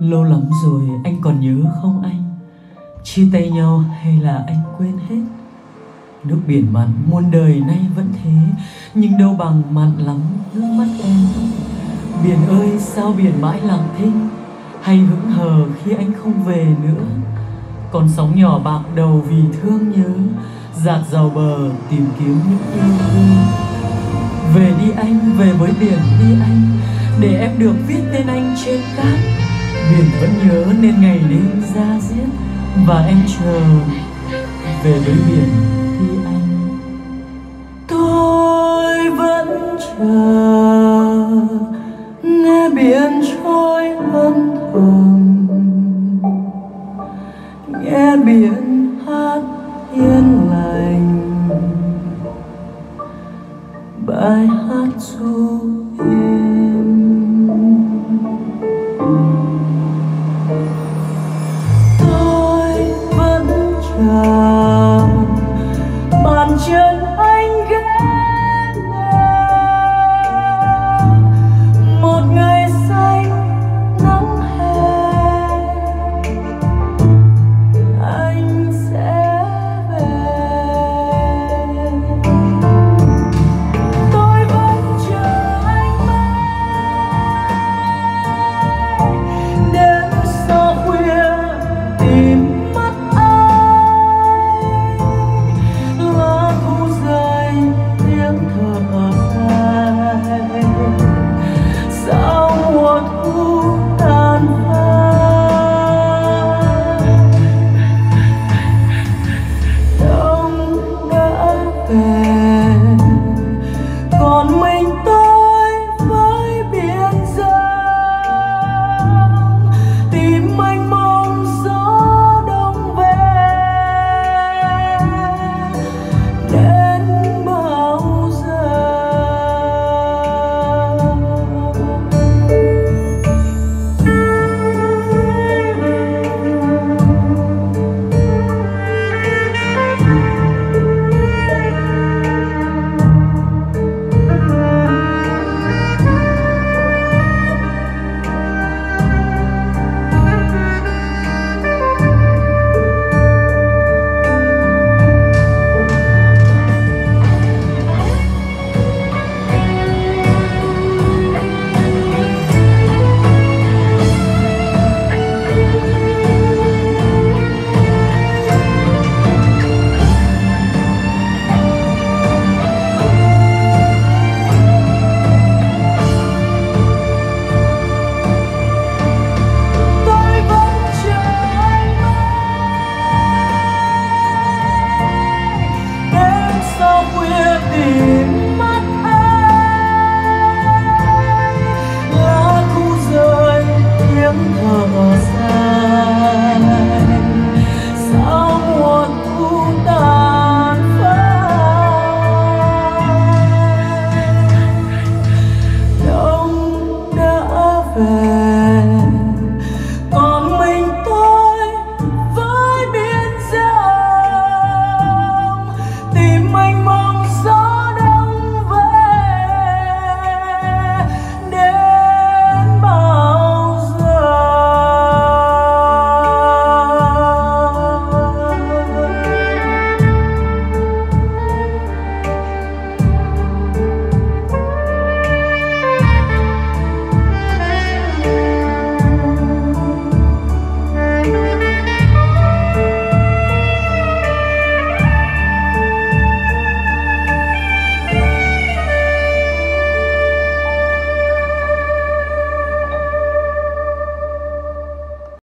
Lâu lắm rồi anh còn nhớ không anh? Chia tay nhau hay là anh quên hết? Nước biển mặn muôn đời nay vẫn thế, nhưng đâu bằng mặn lắm nước mắt em. Biển ơi sao biển mãi lặng thinh, hay hững hờ khi anh không về nữa. Còn sóng nhỏ bạc đầu vì thương nhớ, dạt dào bờ tìm kiếm những yêu thương. Về đi anh, về với biển đi anh, để em được viết tên anh trên cát. Biển vẫn nhớ nên ngày đêm ra giết, và em chờ về với biển đi anh. Tôi vẫn chờ nghe biển trôi lăn thầm, nghe biển